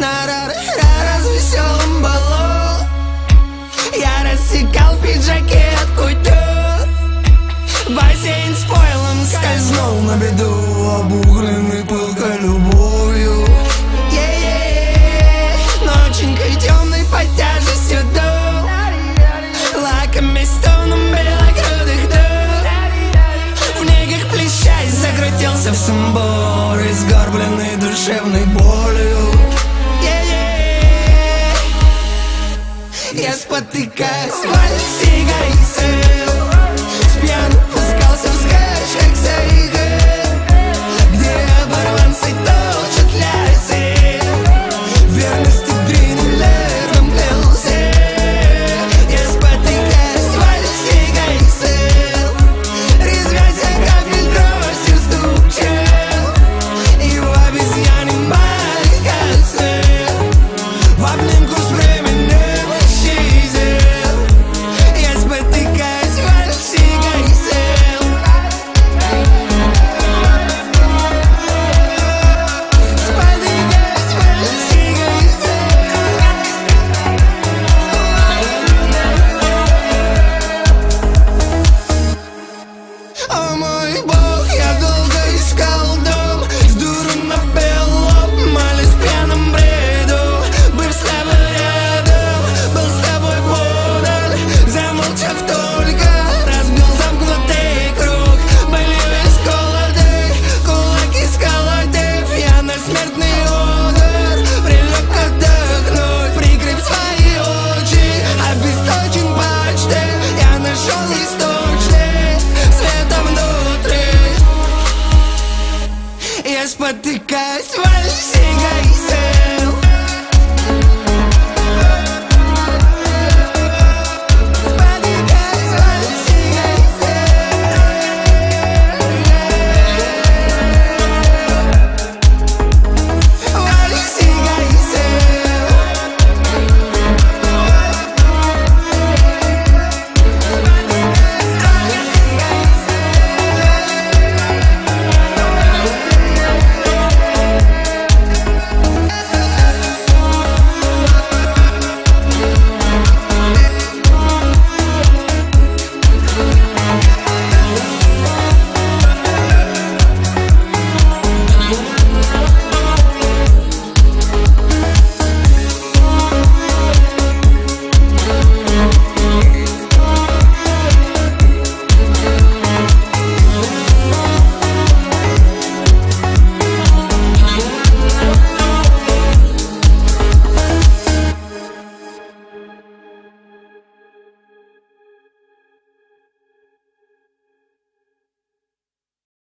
На-ра-ра-ра развеселым балу. Я рассекал в пиджаке от кутю. Бассейн с пойлом скользнул на беду, обугленный пылкой любовью. Е-е-е, ноченькой темной под тяжестью дул, лакомясь тоном белокрудых дух. В негах плещась закрутился в сумбур, изгорбленный душевной болью. Я спотыкаюсь, вальс и гайсы.